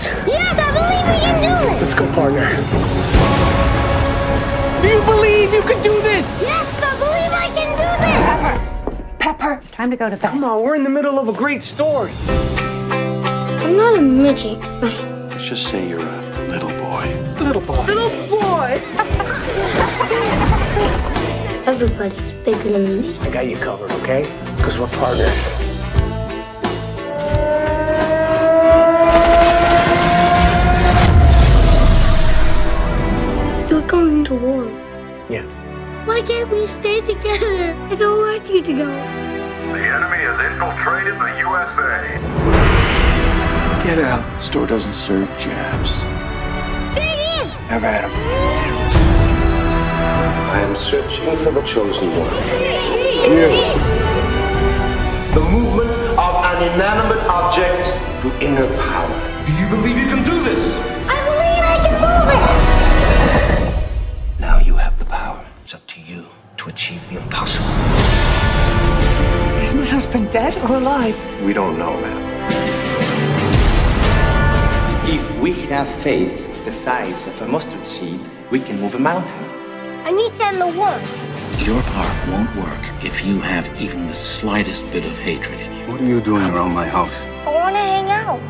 this? Yes, I believe we can do this! Let's go, partner. Do you believe you can do this? Yes, I believe I can do this! Pepper! Pepper, it's time to go to bed. Come on, we're in the middle of a great story. I'm not a midget. Let's just say you're a little boy. Little boy. Little boy! Everybody's bigger than me. I got you covered, okay? Because we're partners. Going to war. Yes. Why can't we stay together? I don't want you to go. The enemy has infiltrated the USA. Get out. Store doesn't serve jabs. There it is! Have at him. I am searching for the chosen one. You. The movement of an inanimate object through inner power. Do you believe you can do this? I believe I can move it! You to achieve the impossible. Is my husband dead or alive? We don't know, ma'am. If we have faith the size of a mustard seed, we can move a mountain. I need to end the war. Your part won't work if you have even the slightest bit of hatred in you. What are you doing around my house? I want to hang out.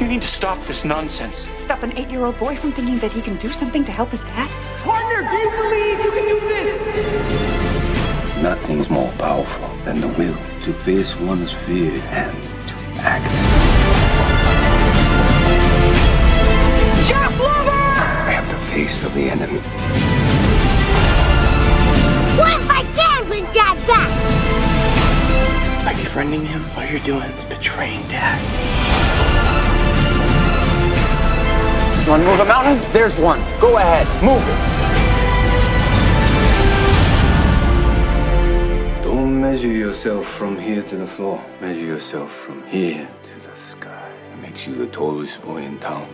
You need to stop this nonsense. Stop an 8-year-old boy from thinking that he can do something to help his dad? Partner, do you believe you can do this? Nothing's more powerful than the will to face one's fear and to act. Jeff Lover! I have the face of the enemy. What if I can't win Dad back? By befriending him, all you're doing is betraying Dad. You want to move a mountain? There's one. Go ahead. Move it. Don't measure yourself from here to the floor. Measure yourself from here to the sky. It makes you the tallest boy in town.